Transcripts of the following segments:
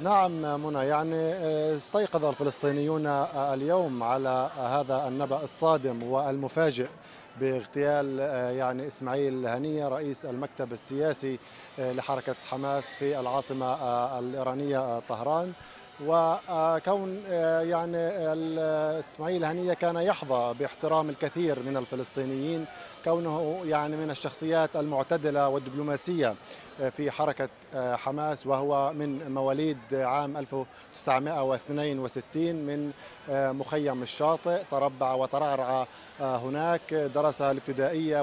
نعم منى، يعني استيقظ الفلسطينيون اليوم على هذا النبأ الصادم والمفاجئ باغتيال يعني إسماعيل هنية رئيس المكتب السياسي لحركة حماس في العاصمة الإيرانية طهران، وكون يعني إسماعيل هنية كان يحظى باحترام الكثير من الفلسطينيين، كونه يعني من الشخصيات المعتدلة والدبلوماسية في حركة حماس، وهو من مواليد عام 1962 من مخيم الشاطئ، تربع وترعرع هناك، درس الابتدائية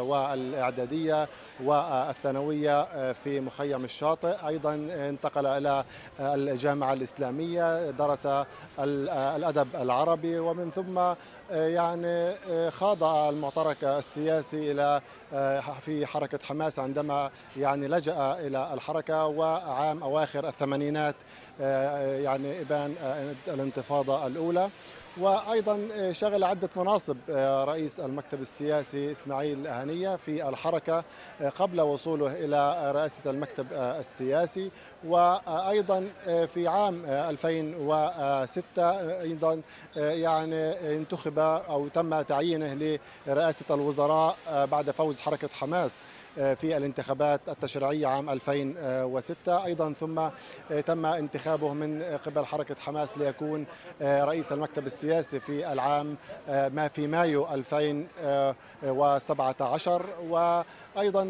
والإعدادية والثانوية في مخيم الشاطئ، أيضا انتقل إلى الجامعة الاسلامية، درس الأدب العربي، ومن ثم يعني خاض المعترك السياسي في حركة حماس عندما يعني لجأ إلى الحركة، وعام أواخر الثمانينات يعني إبان الانتفاضة الأولى، وأيضا شغل عدة مناصب رئيس المكتب السياسي إسماعيل هنية في الحركة قبل وصوله إلى رئاسة المكتب السياسي، وأيضا في عام 2006 أيضا يعني انتخب أو تم تعيينه لرئاسة الوزراء بعد فوز حركة حماس في الانتخابات التشريعية عام 2006 أيضا، ثم تم انتخابه من قبل حركة حماس ليكون رئيس المكتب السياسي في العام ما في مايو 2017. وأيضا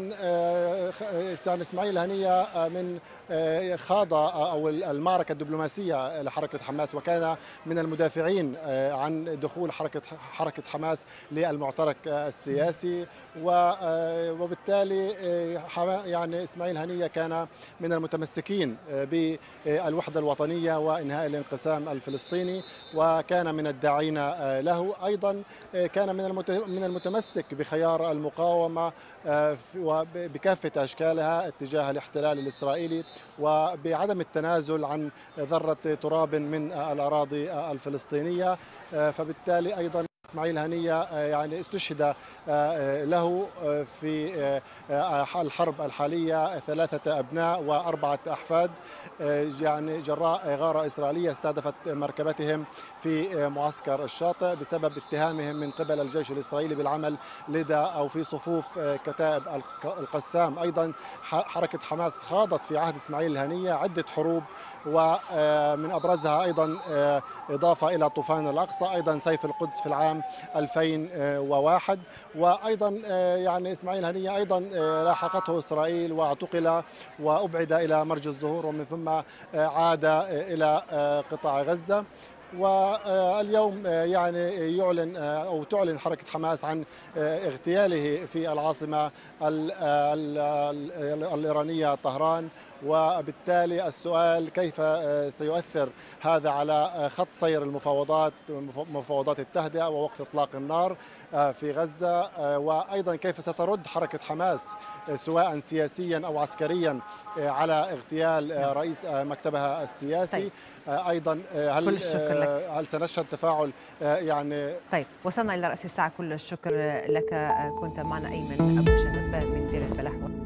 يعني إسماعيل هنية من خاض أو المعركة الدبلوماسية لحركة حماس، وكان من المدافعين عن دخول حركة حماس للمعترك السياسي، وبالتالي يعني إسماعيل هنية كان من المتمسكين بالوحدة الوطنية وإنهاء الانقسام الفلسطيني، وكان من الداعين له. أيضا كان من المتمسك بخيار المقاومة وبكافة أشكالها اتجاه الاحتلال الإسرائيلي، وبعدم التنازل عن ذرة تراب من الأراضي الفلسطينية. فبالتالي أيضا إسماعيل هنية يعني استشهد له في الحرب الحالية 3 أبناء و4 أحفاد يعني جراء غارة إسرائيلية استهدفت مركبتهم في معسكر الشاطئ بسبب اتهامهم من قبل الجيش الإسرائيلي بالعمل لدى أو في صفوف كتائب القسام. أيضا حركة حماس خاضت في عهد إسماعيل هنية عدة حروب، ومن أبرزها أيضا إضافة إلى طوفان الأقصى، أيضا سيف القدس في العام 2001. وأيضا يعني إسماعيل هنية أيضا لاحقته إسرائيل واعتقل وأبعد إلى مرج الزهور، ومن ثم عاد إلى قطاع غزة. واليوم يعني يعلن أو تعلن حركة حماس عن اغتياله في العاصمة الإيرانية طهران، وبالتالي السؤال كيف سيؤثر هذا على خط سير المفاوضات، مفاوضات التهدئة ووقف إطلاق النار في غزة، وأيضا كيف سترد حركة حماس سواء سياسيا أو عسكريا على اغتيال رئيس مكتبها السياسي. طيب. أيضا هل سنشهد تفاعل يعني؟ طيب، وصلنا إلى رأس الساعة. كل الشكر لك، كنت معنا أيمن أبو شنب من دير البلح.